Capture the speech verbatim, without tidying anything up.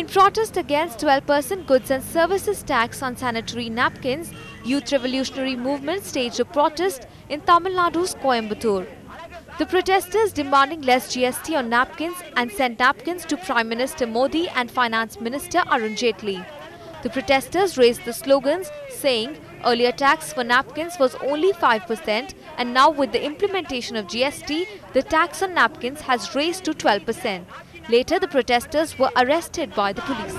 In protest against twelve percent goods and services tax on sanitary napkins, youth revolutionary movement staged a protest in Tamil Nadu's Coimbatore. The protesters demanding less G S T on napkins and sent napkins to Prime Minister Modi and Finance Minister Arun Jaitley. The protesters raised the slogans saying earlier tax for napkins was only five percent and now with the implementation of G S T, the tax on napkins has raised to twelve percent. Later, the protesters were arrested by the police.